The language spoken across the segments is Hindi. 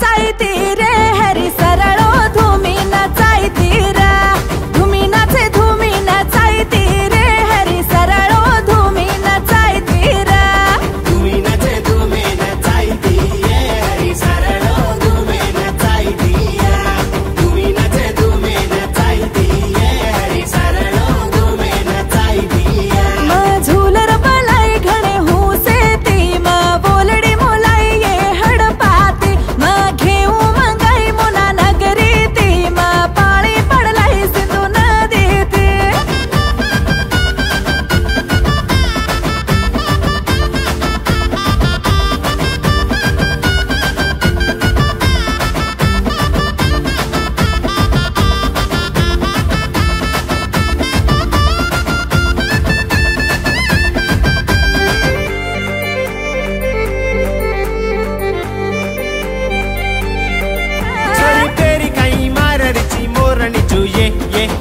नचायती रे हरी सरळो धूमी नचायती रे। धूमी नाचे धूमी नचायती रे हरी सरळो धूमी नचायती रे। धूमी नाचे धूमी नचायती रे हरी सरळो धूमी नचायती रे। धूमी नाचे धूमी नचायती रे हरी सरळो धूमी नचायती रे। मा झूलर मलाई घणे हुसे ती मा बोलडी मुलाई ये हडपाती मा घेऊ मंगाई मुना नगरी ती मा पाळी पडलाई सिंधू नदी ती।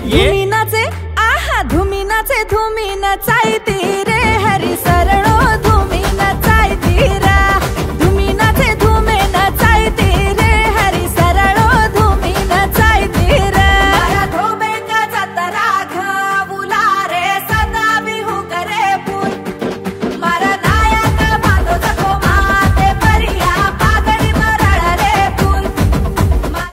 धूमी नाचे